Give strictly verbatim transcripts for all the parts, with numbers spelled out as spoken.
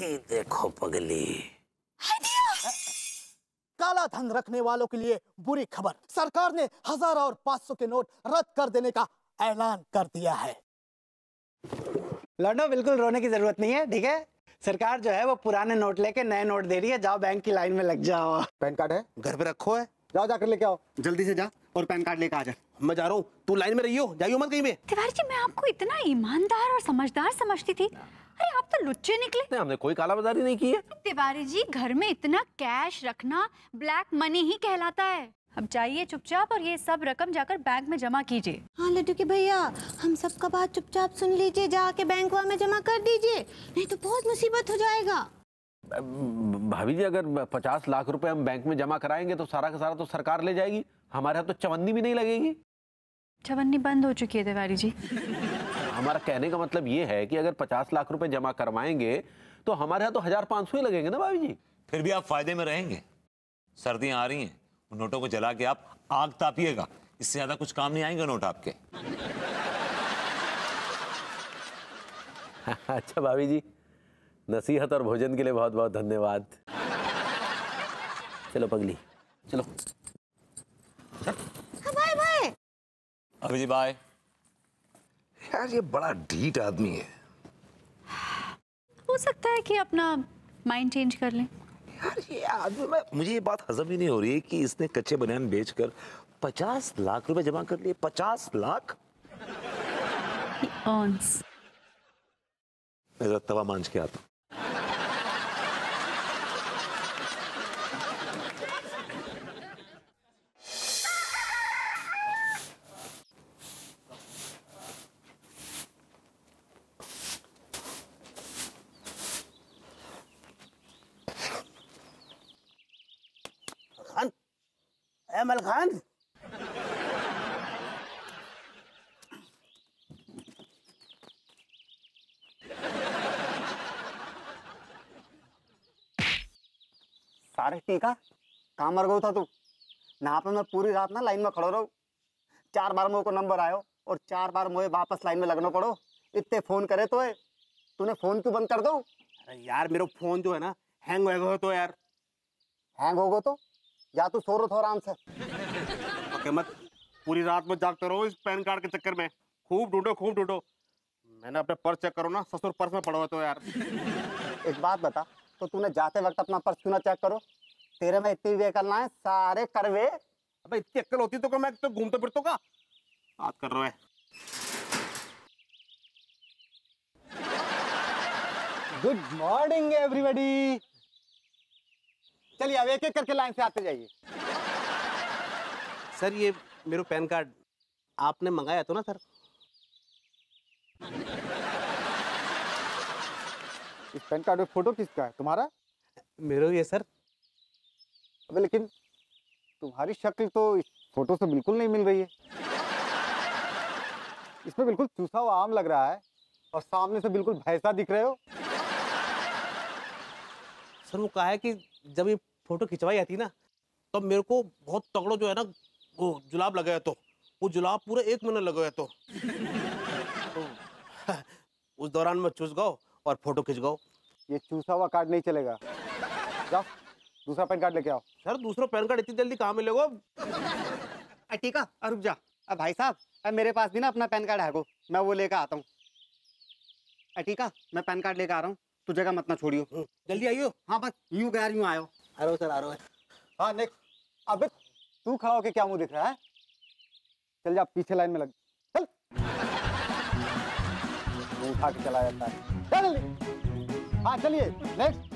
ये देखो पगली। काला धन रखने वालों के लिए बुरी खबर, सरकार ने हजार और पाँच सौ के नोट रद्द कर देने का ऐलान कर दिया है। लौंडो, बिल्कुल रोने की जरूरत नहीं है, ठीक है? सरकार जो है वो पुराने नोट लेके नए नोट दे रही है, जाओ बैंक की लाइन में लग जाओ। पैन कार्ड है घर पे रखो है, जाओ जाकर लेके आओ, जल्दी से जा और पैन कार्ड लेकर आ जा। मैं जा रहा हूँ, तू लाइन में रहियो, जाइयो मत कहीं पे। तिवारी जी, मैं आपको इतना ईमानदार और समझदार समझती थी, अरे आप तो लुच्चे निकले। नहीं, हमने कोई कालाबाजारी नहीं की है। तिवारी जी, घर में इतना कैश रखना ब्लैक मनी ही कहलाता है। अब जाइए चुपचाप और ये सब रकम जाकर बैंक में जमा कीजिए। हाँ लड्डू के भैया, हम सबका बात चुपचाप सुन लीजिए, जाके बैंक में जमा कर दीजिए, नहीं तो बहुत मुसीबत हो जाएगा। भाभी जी, अगर पचास लाख रुपए हम बैंक में जमा कराएंगे तो सारा का सारा तो सरकार ले जाएगी, हमारे यहाँ तो चवन्नी भी नहीं लगेगी। चवन्नी बंद हो चुकी है तिवारी जी। हमारा कहने का मतलब ये है कि अगर पचास लाख रुपए जमा करवाएंगे तो हमारे यहाँ तो हजार पाँच सौ ही लगेंगे ना भाभी जी। फिर भी आप फायदे में रहेंगे, सर्दियाँ आ रही हैं, नोटों को जला के आप आग तापिएगा, इससे ज्यादा कुछ काम नहीं आएंगे नोट आपके। अच्छा भाभी जी, नसीहत और भोजन के लिए बहुत बहुत धन्यवाद। चलो पगली, चलो। Bye bye. अभी जी बाय। यार ये बड़ा ढीठ आदमी है, हो सकता है कि अपना माइंड चेंज कर लें। यार ये आदमी, मैं मुझे ये बात हजम ही नहीं हो रही है कि इसने कच्चे बनियान बेचकर पचास लाख रुपए जमा कर लिए। पचास लाख ऑन्स। मेरा तवा मांझ के आता। अमल खान, सारे टीका काम मर गया था तू ना। पे मैं पूरी रात ना लाइन में खड़ो रहो, चार बार मुझे को नंबर आयो और चार बार मुझे वापस लाइन में लगना पड़ो। इतने फोन करे तो है, तूने फोन क्यों बंद कर दो? अरे यार मेरा फोन जो है ना हैंग हो गया तो यार। हैंग हो गया तो या तो सो रहा आराम से। ओके मत पूरी रात में जागते रहो इस पैन कार्ड के चक्कर में, खूब ढूंढो खूब ढूंढो। मैंने अपने पर्स चेक करो ना, ससुर पर्स में पड़ा हुआ तो यार। एक बात बता, तो तूने जाते वक्त अपना पर्स क्यों ना चेक करो? तेरे में इतनी बेकलना है सारे करवे। अबे इतनी अक्कल होती तो मैं तो घूमते फिरतो का बात कर रहा है। Good morning everybody. चलिए अब एक एक करके लाइन से आते जाइए। सर ये मेरा पैन कार्ड आपने मंगाया तो ना सर? इस पैन कार्ड में फोटो किसका है, तुम्हारा? मेरा ही है सर। अबे लेकिन तुम्हारी शक्ल तो इस फोटो से बिल्कुल नहीं मिल रही है, इसमें बिल्कुल चूसा हुआ आम लग रहा है और सामने से बिल्कुल भैंसा दिख रहे हो। सर वो कहा है कि जब ये फोटो खिंचवाई आती ना तब तो मेरे को बहुत तगड़ो जो है ना वो जुलाब लगाया तो वो जुलाब पूरा एक महीना लगाया तो, तो उस दौरान मैं चूस गाओ और फोटो खिंच गाओ। ये चूसा हुआ कार्ड नहीं चलेगा, जाओ दूसरा पैन कार्ड लेके आओ। सर दूसरा पैन कार्ड इतनी जल्दी कहाँ मिलेगा? ठीक है रुक जा। अब भाई साहब अब मेरे पास भी ना अपना पैन कार्ड है को, मैं वो लेकर आता हूँ। ठीक है मैं पैन कार्ड लेकर आ रहा हूँ, तू जगह मत ना छोड़ियो, जल्दी आइयो। हाँ बस यूं गैर यूं आयो। अरे सर आ रहा है। हाँ नेक्स्ट। अबे तू खड़ा होके क्या मुंह दिख रहा है, चल जा पीछे लाइन में लग, चल। उठा के चला जाता है, चल। हाँ चलिए नेक्स्ट।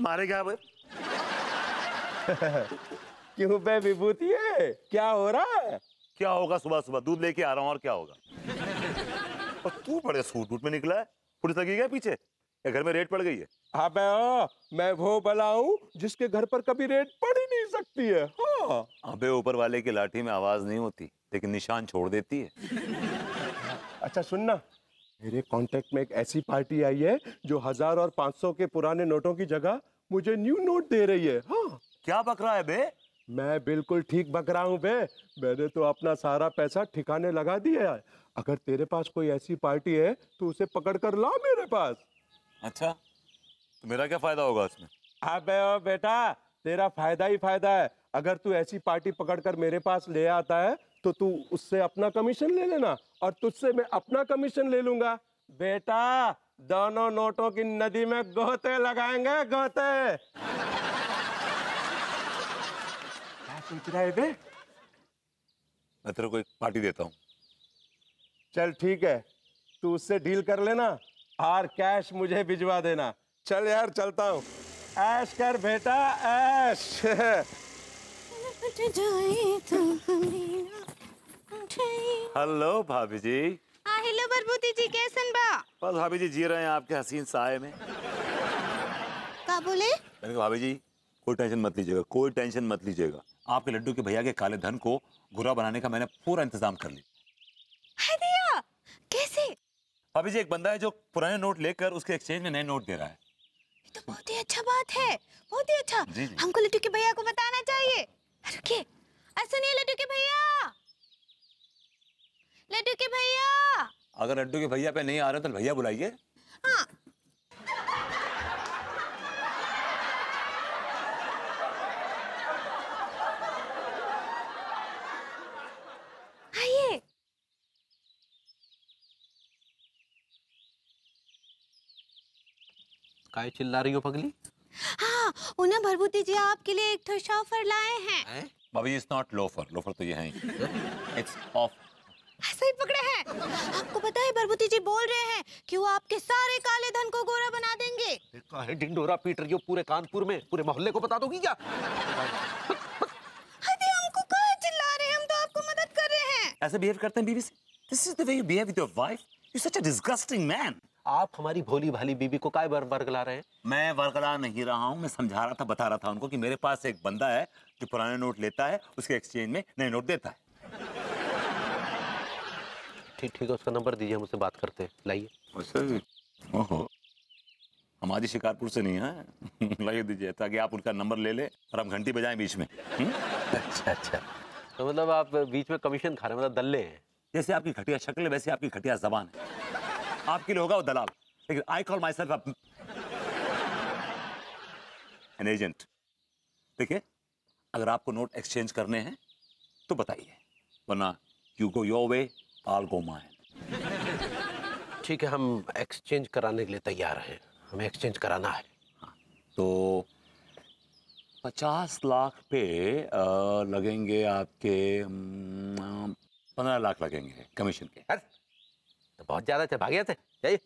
मारे क्या भाई? क्यों बे विभूति है, क्या हो रहा है? क्या होगा, सुबह सुबह दूध लेके आ रहा हूँ और क्या होगा। और तू बड़े सूट वूट में निकला है, पुलिस लगी क्या पीछे या घर में रेड पड़ गई है? अबे ओ, मैं वो भला हूँ जिसके घर पर कभी रेड पड़ ही नहीं सकती है। हाँ। अबे ऊपर वाले की लाठी में आवाज नहीं होती लेकिन निशान छोड़ देती है। अच्छा सुनना, मेरे कॉन्टेक्ट में एक ऐसी पार्टी आई है जो हजार और पाँच सौ के पुराने नोटों की जगह मुझे न्यू नोट दे रही है। हाँ। क्या बक रहा है बे, मैं बिल्कुल ठीक बक रहा हूँ बे। मैंने तो अपना सारा पैसा ठिकाने लगा दिया है। अगर तेरे पास कोई ऐसी पार्टी है तो उसे पकड़ कर ला मेरे पास। अच्छा, तो मेरा क्या फ़ायदा होगा उसमें? अबे ओ बेटा, तेरा फ़ायदा ही फ़ायदा है। अगर तू ऐसी पार्टी पकड़कर मेरे पास ले आता है तो तू उससे अपना कमीशन ले लेना और तुझसे मैं अपना कमीशन ले लूँगा। बेटा, दोनों नोटों की नदी में गोते लगाएंगे, गोते। क्या सोच रहा है बे? मैं तेरे को एक पार्टी देता हूँ। चल ठीक है, तू उससे डील कर लेना और कैश मुझे भिजवा देना। चल यार, चलता हूँ। ऐश कर बेटा, ऐश। हेलो भाभी जी। हेलो भरभूति जी, कैसन बा? बस भाभी जी, जी रहे हैं आपके हसीन साए में। क्या बोले? मैंने कहा भाभी जी कोई टेंशन मत लीजिएगा, कोई टेंशन मत लीजिएगा। आपके लड्डू के भैया के काले धन को गोरा बनाने का मैंने पूरा इंतजाम कर लिया। भैया कैसे? भाभी जी, एक बंदा है जो पुराने नोट लेकर उसके एक्सचेंज में नए नोट दे रहा है। ये तो बहुत ही अच्छा बात है, बहुत ही अच्छा। जी जी। हमको लड्डू के भैया को बताना चाहिए। रुकिए, सुनिए लड्डू के भैया, लड्डू के भैया। अगर लड्डू के भैया पे नहीं आ रहे तो भैया बुलाइए। हाँ। काहे चिल्ला रही हो पगली? हाँ, उन्हें भरभूति जी आपके लिए एक थोशाफर लाए हैं। भाभी, इट्स नॉट लोफर, लोफर तो ये है ही। It's off. सही पकड़े हैं। आपको पता है भरभूति जी बोल रहे हैं कि वो आपके सारे काले धन को गोरा बना देंगे। काहे ढिंडोरा पीट रही हो पूरे कानपुर में, पूरे मोहल्ले को बता दोगी क्या? अरे हमको काहे चिल्ला रहे हैं, हम तो आपको मदद कर रहे हैं। ऐसे बिहेव करते हैं बीवी से? This is the way you behave with your wife? You are such a disgusting man. आप हमारी भोली भाली बीबी को काय बरगला रहे हैं? मैं बरगला नहीं रहा हूँ, मैं समझा रहा था, बता रहा था उनको कि मेरे पास एक बंदा है जो पुराने नोट लेता है, उसके एक्सचेंज में नए नोट देता है। ठीक ठीक है, उसका नंबर दीजिए, हम उससे बात करते हैं। लाइए। ओहो, हमारी शिकारपुर से नहीं है। लाइए दीजिए ताकि आप उनका नंबर ले लें और हम घंटी बजाएं बीच में। अच्छा अच्छा, तो मतलब आप बीच में कमीशन खा रहे हैं, मतलब दल्ले हैं। जैसे आपकी घटिया शक्ल है वैसे आपकी घटिया जबान है। आपके लिए होगा वो दलाल, लेकिन I call myself an agent. देखिए, अगर आपको नोट एक्सचेंज करने हैं तो बताइए, वरना you go your way, I go mine. ठीक है, हम एक्सचेंज कराने के लिए तैयार हैं, हमें एक्सचेंज कराना है। हाँ, तो पचास लाख पे आ, लगेंगे आपके पंद्रह लाख लगेंगे कमीशन के। हर? तो बहुत ज्यादा थे, भागिया थे। जाइए,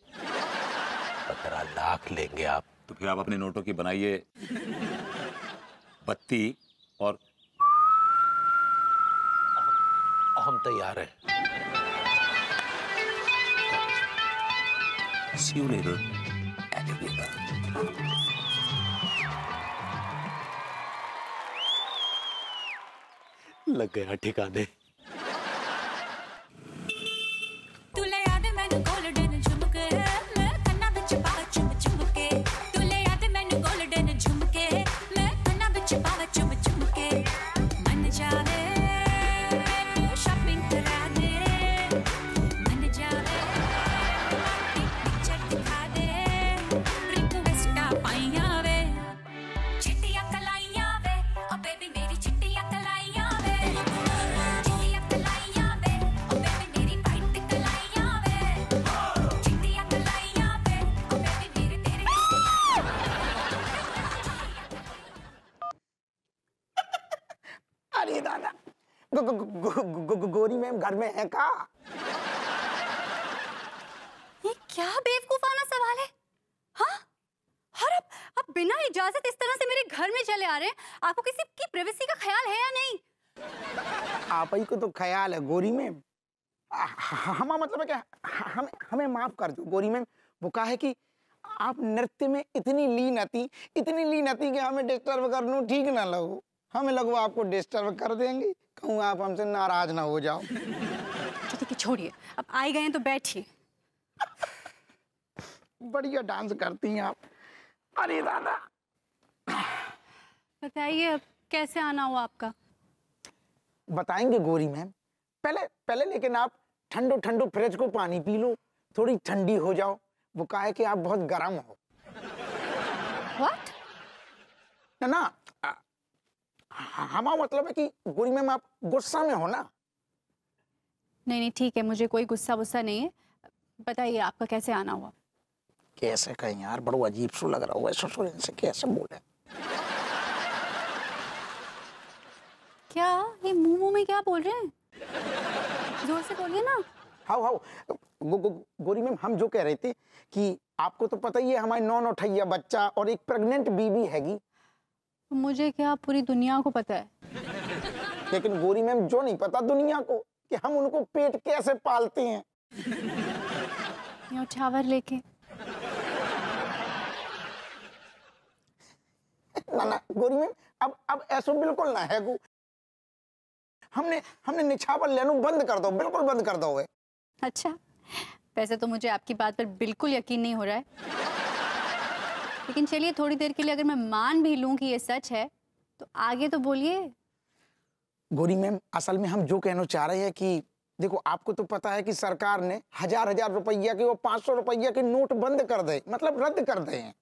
पंद्रह लाख लेंगे आप। तो फिर आप अपने नोटों की बनाइए बत्ती और हम तैयार हैं। See you later, alligator. लग गया ठिकाने। गोरी मैम घर में है का? ये क्या बेवकूफाना सवाल है? हाँ? और अब, अब बिना इजाजत इस तरह से मेरे घर में चले आ रहे हैं। आपको किसी की प्राइवेसी का ख्याल है या नहीं? आप ही को तो ख्याल है गोरी मैम। हमारा मतलब है कि हम हमें माफ कर दो गोरी मैम। वो कहा है कि आप नृत्य में इतनी लीन थी, इतनी लीन थी कि हमें डिस्टर्ब करना ठीक ना लगो। हमें लगवा आपको डिस्टर्ब कर देंगे, कहूँ आप हमसे नाराज ना हो जाओ। ठीक है, छोड़िए, अब आए गए हैं तो बैठिए। बढ़िया डांस करती हैं आप। अरे दादा, बताइए अब कैसे आना हुआ आपका? बताएंगे गोरी मैम। पहले पहले लेकिन आप ठंडो ठंडो फ्रिज को पानी पी लो, थोड़ी ठंडी हो जाओ। वो कहा है कि आप बहुत गर्म हो। What? ना ना हमारा मतलब है कि गोरी मैम आप गुस्सा में हो ना। नहीं नहीं ठीक है, मुझे कोई गुस्सा गुस्सा नहीं है। बताइए आपका कैसे आना हुआ? कैसे कहीं यार, बड़ा अजीब सो लग रहा हुआ ससुर से कैसे बोले। क्या ये मुंह मुंह में क्या बोल रहे हैं? जोर से बोलिए ना। हाउ हाउ गो, गो, गोरी मैम हम जो कह रहे थे कि आपको तो पता ही है हमारे नौ नौठैया बच्चा और एक प्रेग्नेंट बीवी हैगी। मुझे क्या पूरी दुनिया को पता है। लेकिन गोरी मैम जो नहीं पता दुनिया को कि हम उनको पेट कैसे पालते हैं। न्योछावर लेके। ना ना गोरी मैम अब अब ऐसा बिल्कुल ना है। हमने हमने निछावर लेना बंद कर दो, बिल्कुल बंद कर दो। अच्छा वैसे तो मुझे आपकी बात पर बिल्कुल यकीन नहीं हो रहा है, लेकिन चलिए थोड़ी देर के लिए अगर मैं मान भी लूं कि ये सच है तो आगे तो बोलिए। गोरी मैम असल में हम जो कहना चाह रहे हैं कि देखो आपको तो पता है कि सरकार ने हजार हजार रुपया के वो पाँच सौ रुपया के नोट बंद कर दे, मतलब रद्द कर दे हैं।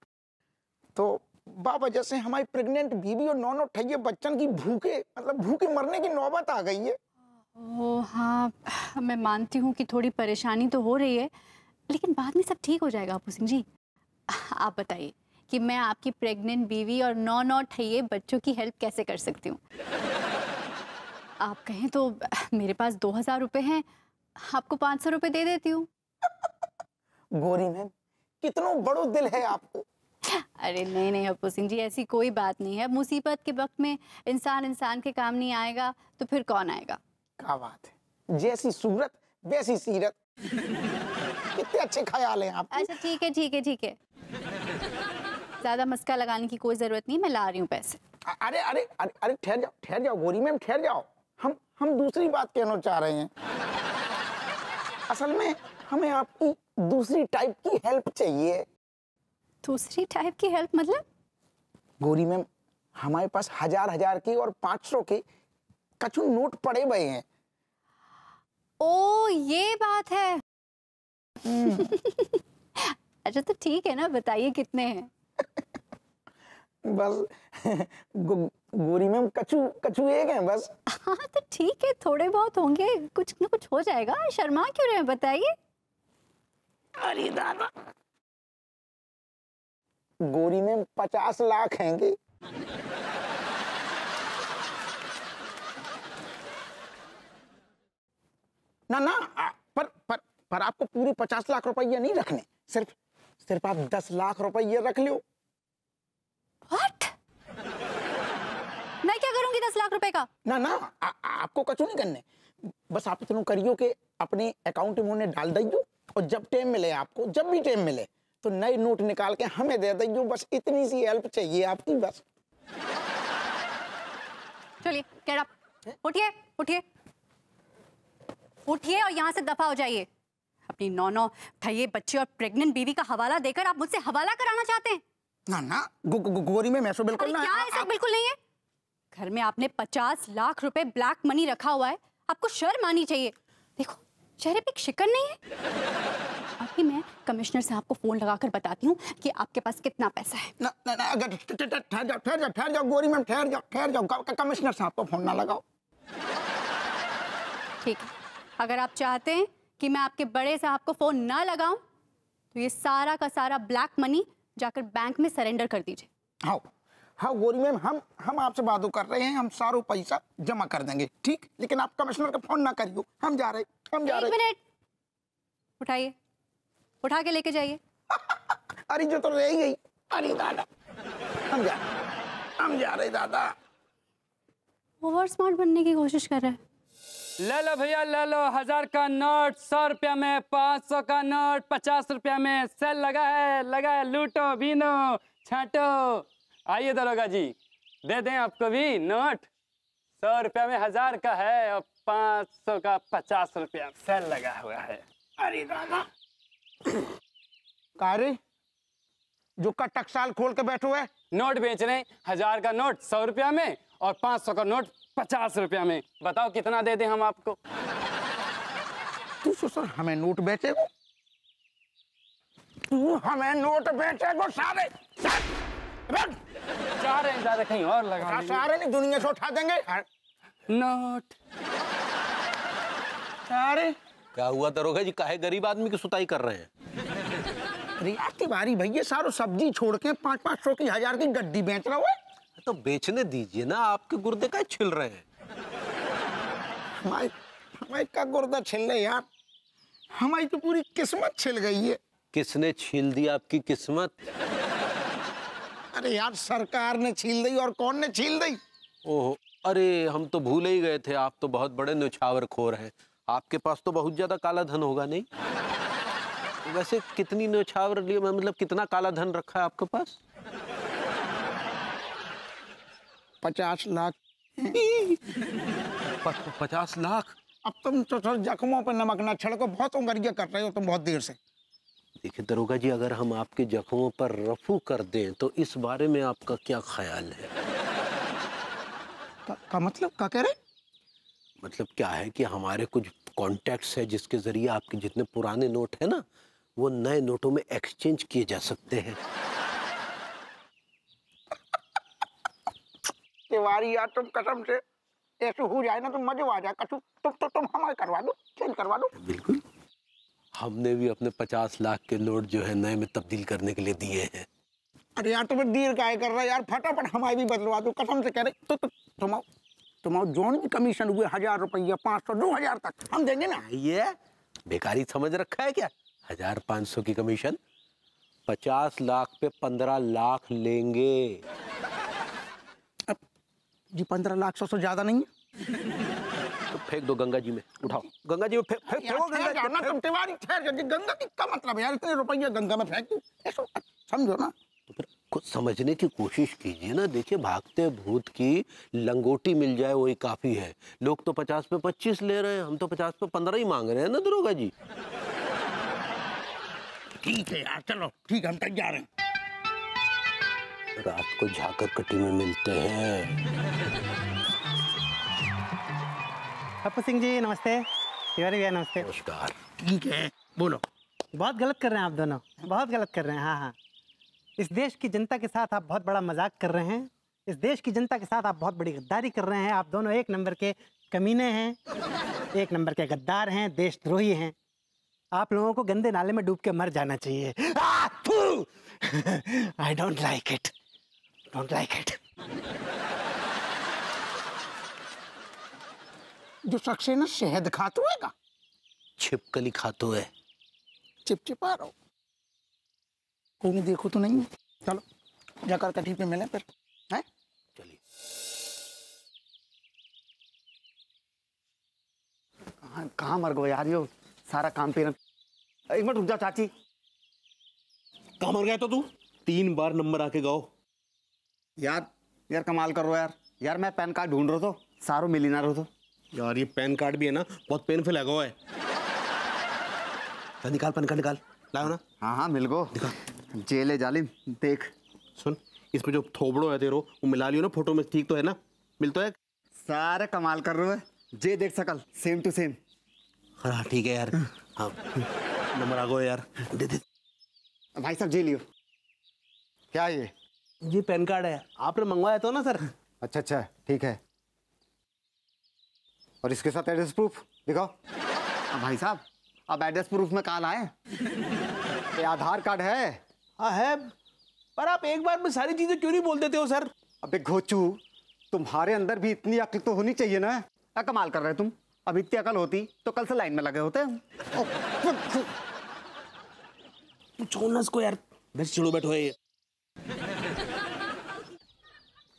तो बावजह से हमारी प्रेग्नेंट बीवी और नौ नौठैये बच्चन की भूखे मतलब भूखे मरने की नौबत आ गई है। ओ हाँ मैं मानती हूँ कि थोड़ी परेशानी तो हो रही है, लेकिन बाद में सब ठीक हो जाएगा। अपू सिंह जी आप बताइए कि मैं आपकी प्रेग्नेंट बीवी और नौ नौ ठैये बच्चों की हेल्प कैसे कर सकती हूँ? आप कहें तो मेरे पास दो हजार रुपये हैं, आपको पाँच सौ रुपये दे देती हूँ। गोरी मैम कितना बड़ो दिल है आपको। अरे नहीं नहीं अपू सिंह जी ऐसी कोई बात नहीं है। मुसीबत के वक्त में इंसान इंसान के काम नहीं आएगा तो फिर कौन आएगा? क्या बात है, जैसी सूरत वैसी सीरत। कितने अच्छे ख्याल हैं आपके। अच्छा ठीक है ठीक है ठीक है, ज्यादा मस्का लगाने की कोई जरूरत नहीं, मैं ला रही हूँ पैसे। अरे अरे अरे ठहर जाओ ठहर जाओ गोरी मैम ठहर जाओ। हम हम दूसरी बात कहना चाह रहे हैं। असल में हमें आपकी दूसरी टाइप की हेल्प चाहिए। दूसरी टाइप की हेल्प मतलब? गोरी मैम हमारे पास हजार हजार के और पाँच सौ के कछु नोट पड़े हुए हैं। ओ ये बात है। अच्छा तो ठीक है ना, बताइए कितने हैं? बस गो, गोरी मैम कछु कछु एक हैं बस। हाँ तो ठीक है, थोड़े बहुत होंगे, कुछ ना कुछ हो जाएगा, शर्मा क्यों रहे हैं बताइए। अरे दादा गोरी मैम पचास लाख हैंगे। ना ना पर पर पर आपको पूरे पचास लाख रुपये नहीं रखने, सिर्फ सिर्फ आप दस लाख रुपये रख लो। What? मैं क्या करूंगी दस लाख रुपए का? ना ना आ, आपको कछु नहीं करने, बस आप इतना करियो कि अपने अकाउंट में उन्हें डाल दियो और जब टाइम मिले आपको, जब भी टाइम मिले तो नए नोट निकाल के हमें दे दियो। बस इतनी सी हेल्प चाहिए आपकी बस। चलिए गेट अप, उठिए उठिए उठिए और यहाँ से दफा हो जाइए। अपनी नौ नौ ठैये बच्चे और प्रेग्नेंट बीवी का हवाला देकर आप मुझसे हवाला कराना चाहते हैं? ना ना गो, गो, गोरी में मैसो बिल्कुल ना। क्या ऐसा बिल्कुल नहीं है? घर में आपने पचास लाख रुपए ब्लैक मनी रखा हुआ है, आपको शर्म आनी चाहिए। देखो चेहरे पे एक शिकन नहीं है। अभी मैं कमिश्नर से आपको फोन लगाकर बताती हूँ कि आपके पास कितना पैसा है। ना ना ना अगर ठहर जाओ ठहर जाओ ठहर जाओ गोरी मैम ठहर जाओ ठहर जाओ। कमिश्नर साहब को फोन ना लगाओ। ठीक है, अगर आप चाहते हैं कि मैं आपके बड़े साहब को फोन ना लगाऊं तो ये सारा का सारा ब्लैक मनी जाकर बैंक में सरेंडर कर दीजिए। हाँ हाँ गोरी मैम हम हम आपसे बात कर रहे हैं, हम सारा पैसा जमा कर देंगे ठीक, लेकिन आप कमिश्नर का फोन ना करियो। हम जा रहे हम जा रहे। एक मिनट, उठाइए उठा के लेके जाइए। अरे जो तो रह गई। अरे दादा हम जा हम जा रहे। दादा ओवर स्मार्ट बनने की कोशिश कर रहा है। ले लो भैया ले लो, हजार का नोट सौ रुपया में, पाँच सौ का नोट पचास रुपया में। सेल लगा है लगा है, लूटो बीनो छाटो। आइए दरोगा जी दे दें आपको भी नोट। सौ रुपया में हजार का है और पाँच सौ का पचास रुपया सेल लगा हुआ है। अरे दादा कारे जो का टकसाल खोल के बैठो है। नोट बेच रहे हैं, हजार का नोट सौ रुपया में और पाँच सौ का नोट पचास रुपया में। बताओ कितना दे दें हम आपको? तू सर हमें नोट बेचेगा, तू हमें नोट बेचेगा सारे सारे सारे कहीं और लगा सारे नहीं, दुनिया से उठा देंगे नोट सारे। क्या हुआ दरोगा जी, काहे गरीब आदमी की सुताई कर रहे हैं? रिया तिवारी भैया सारो सब्जी छोड़ के पाँच पाँच सौ की हजार की गड्डी बेच रहा हुआ। तो बेचने दीजिए ना, आपके गुर्दे का छिल रहे हैं। हमारे हमारे का गुर्दा छिल रहे यार, हमारी तो पूरी किस्मत छिल गई है। किसने छील दी आपकी किस्मत? अरे यार सरकार ने छील दी। और कौन ने छील दी? ओह अरे हम तो भूल ही गए थे, आप तो बहुत बड़े नुछावर खोर हैं। आपके पास तो बहुत ज्यादा काला धन होगा। नहीं वैसे कितनी नुछावर लिए, मतलब कितना काला धन रखा है आपके पास? पचास लाख। पचास लाख? अब तुम तो सर जख्मों पर नमक ना छिड़को, बहुत उंगरिया कर रहे हो तुम बहुत देर से। देखिए दरोगा जी, अगर हम आपके जख्मों पर रफू कर दें तो इस बारे में आपका क्या ख्याल है? का, का मतलब क्या कह रहे? मतलब क्या है कि हमारे कुछ कॉन्टैक्ट्स है जिसके जरिए आपके जितने पुराने नोट है ना वो नए नोटों में एक्सचेंज किए जा सकते हैं। तिवारी यार तुम कसम से ऐसे हो जाए ना तो मजे आ जाए। कसम तुम तो तुम हमारे करवा दो, चेंज करवा दो। बिल्कुल, हमने भी अपने पचास लाख के नोट जो है नए में तब्दील करने के लिए दिए हैं। अरे यार तुम्हें देर काय कर रहा है यार, फटाफट हमारे भी बदलवा दो। कसम से कह रहे तो, तो तुम तुम जोन भी कमीशन हुए हजार रुपया पाँच सौ दो हजार तक हम देंगे ना। ये बेकारी समझ रखा है क्या? हजार पाँच सौ की कमीशन, पचास लाख पे पंद्रह लाख लेंगे। अब जी पंद्रह लाख सौ से ज्यादा नहीं है। तो फेंक दो गंगा जी में, उठाओ गंगा जी में फेंक फेंक दो। गंगा ना तुम तिवारी ठहर जाओ, गंगा की क्या मतलब यार, इतने रुपये गंगा में फेंक दूं? ऐसा समझो ना। तो फिर कुछ समझने की कोशिश कीजिए ना। देखिए भागते भूत की लंगोटी मिल जाए वही काफी है। लोग तो पचास पे पच्चीस ले रहे हैं, हम तो पचास पे पंद्रह ही मांग रहे हैं ना दरोगा जी। ठीक है यार चलो, ठीक हम तक जा रहे हैं। रात को झाकर कटी में मिलते हैं। पप्पू सिंह जी नमस्ते। तिवारी भैया नमस्ते। नमस्कार। ठीक है बोलो। बहुत गलत कर रहे हैं आप दोनों, बहुत गलत कर रहे हैं। हाँ हाँ, इस देश की जनता के साथ आप बहुत बड़ा मजाक कर रहे हैं। इस देश की जनता के साथ आप बहुत बड़ी गद्दारी कर रहे हैं। आप दोनों एक नंबर के कमीने हैं, एक नंबर के गद्दार हैं, देशद्रोही हैं। आप लोगों को गंदे नाले में डूब के मर जाना चाहिए। I don't like it, don't like it. जो शख्स है ना शहद खाते होगा, छिपकली खाते है, चिपचिपा रहो, कोई देखो तो नहीं। चलो जाकर कटी पे मिले फिर है। चलिए कहाँ कहाँ मर गए यार, यो सारा काम पे। एक मिनट रुक जा चाची, कहाँ मर गया? तो तू तीन बार नंबर आके गाओ। यार यार कमाल कर रहे हो यार। यार मैं पैन कार्ड ढूंढ रहा था, सारो मिली ना रहा था। यार ये पैन कार्ड भी है ना, बहुत पेनफुल लगा हुआ है। तो निकाल पैन कार्ड, निकाल लाओ ना। हाँ हाँ मिल गो, जेले जालिम। देख सुन, इसमें जो थोबड़ो है तेरो वो मिला लियो ना फोटो में, ठीक तो है ना? मिल तो है। सारे कमाल कर रहे हो जे, देख सकल सेम टू सेम। हाँ ठीक है यार, हाँ नंबर आ गो यार। दे दे भाई साहब, जे लियो। क्या ये? ये पैन कार्ड है, आपने मंगवाया तो ना सर। अच्छा अच्छा ठीक है, और इसके साथ एड्रेस प्रूफ दिखाओ। अब भाई साहब अब एड्रेस प्रूफ में कहाँ लाए? ये आधार कार्ड है। हाँ है, पर आप एक बार में सारी चीजें क्यों नहीं बोल देते हो सर? अबे घोचू, तुम्हारे अंदर भी इतनी अकल तो होनी चाहिए ना। आ, कमाल कर रहे तुम, अब इतनी अकल होती तो कल से लाइन में लगे होते। को यार छोड़ो बैठो ये।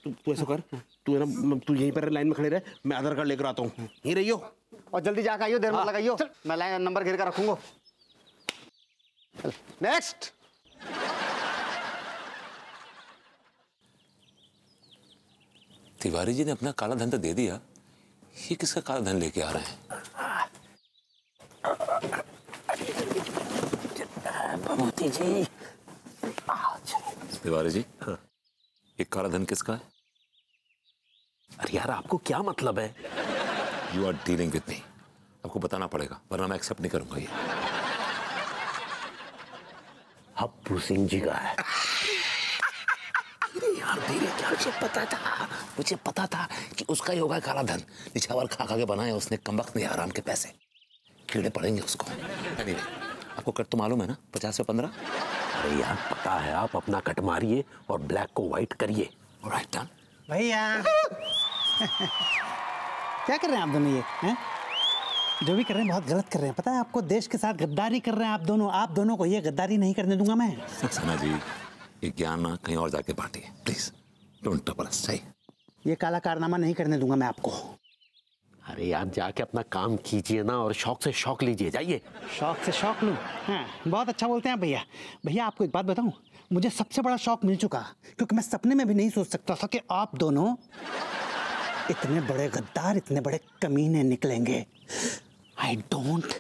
तू तू ऐसा कर, तू है ना तू यहीं पर लाइन में खड़े रहे, मैं आधार कार्ड लेकर आता हूँ। यहीं रहियो और जल्दी जाकर आइयो, देर मत लगाइयो। मैं लाइन नंबर घेर कर रखूंगा। नेक्स्ट। तिवारी जी ने अपना काला धन तो दे दिया, ये किसका काला धन लेके आ रहे हैं? विभूति जी। तिवारी जी, ये काला धन किसका है? अरे यार आपको क्या मतलब है? You are dealing with me. आपको बताना पड़ेगा वरना मैं एक्सेप्ट नहीं करूंगा ये। हप्पू सिंह जी का है। यार धीरे क्या मुझे पता था मुझे पता था कि उसका ही होगा काला धन। निछावर खा खा के बनाया उसने कमबख्त नहीं आराम के पैसे कीड़े पड़ेंगे उसको। anyway, आपको कट तो मालूम है ना पचास या पंद्रह? अरे यार पता है आप अपना कट मारिए और ब्लैक को व्हाइट करिए। ऑलराइट डन भैया। क्या कर रहे हैं आप दोनों ये है? जो भी कर रहे हैं बहुत गलत कर रहे हैं पता है आपको। देश के साथ गद्दारी कर रहे हैं आप दोनों। आप दोनों को ये गद्दारी नहीं करने दूंगा मैं। सक्सेना जी ये ज्ञान ना कहीं और जाके बांटिए प्लीज। Don't trouble us. ये काला कारनामा नहीं करने दूंगा मैं आपको। अरे यार जाके अपना काम कीजिए ना और शौक से शौक लीजिए जाइए। शौक से शौक लूँ? हाँ बहुत अच्छा बोलते हैं भैया। भैया आपको एक बात बताऊँ मुझे सबसे बड़ा शौक मिल चुका क्योंकि मैं सपने में भी नहीं सोच सकता था कि आप दोनों इतने बड़े गद्दार इतने बड़े कमीने निकलेंगे। I don't